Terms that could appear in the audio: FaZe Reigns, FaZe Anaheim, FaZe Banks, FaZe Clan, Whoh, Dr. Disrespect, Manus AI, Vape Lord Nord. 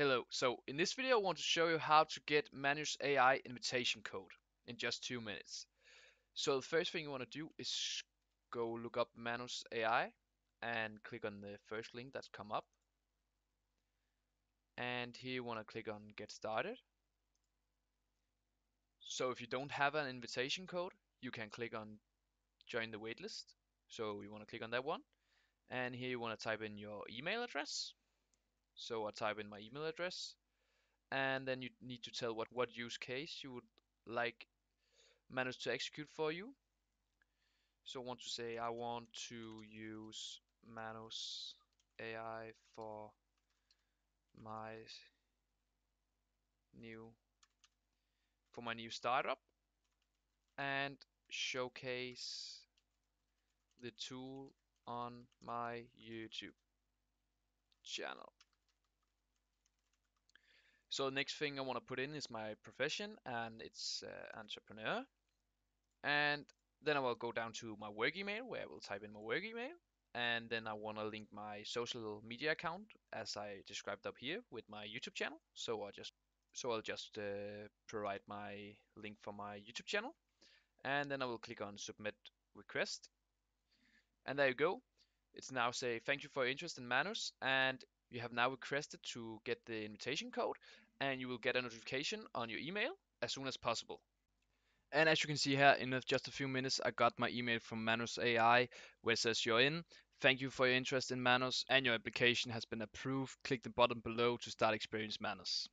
Hello, so in this video I want to show you how to get Manus AI invitation code in just 2 minutes. So the first thing you want to do is go look up Manus AI and click on the first link that's come up. And here you want to click on Get Started. So if you don't have an invitation code, you can click on Join the Waitlist. So you want to click on that one. And here you want to type in your email address. So I type in my email address, and then you need to tell what use case you would like Manus to execute for you. So I want to say I want to use Manus AI for my new startup and showcase the tool on my YouTube channel. So the next thing I want to put in is my profession, and it's entrepreneur. And then I will go down to my work email, where I will type in my work email. And then I want to link my social media account, as I described up here, with my YouTube channel. So I'll just provide my link for my YouTube channel. And then I will click on Submit Request. And there you go. It's now say, thank you for your interest in Manus. And you have now requested to get the invitation code, and you will get a notification on your email as soon as possible. And as you can see here, in just a few minutes, I got my email from Manus AI, where it says you're in. Thank you for your interest in Manus, and your application has been approved. Click the button below to start experience Manus.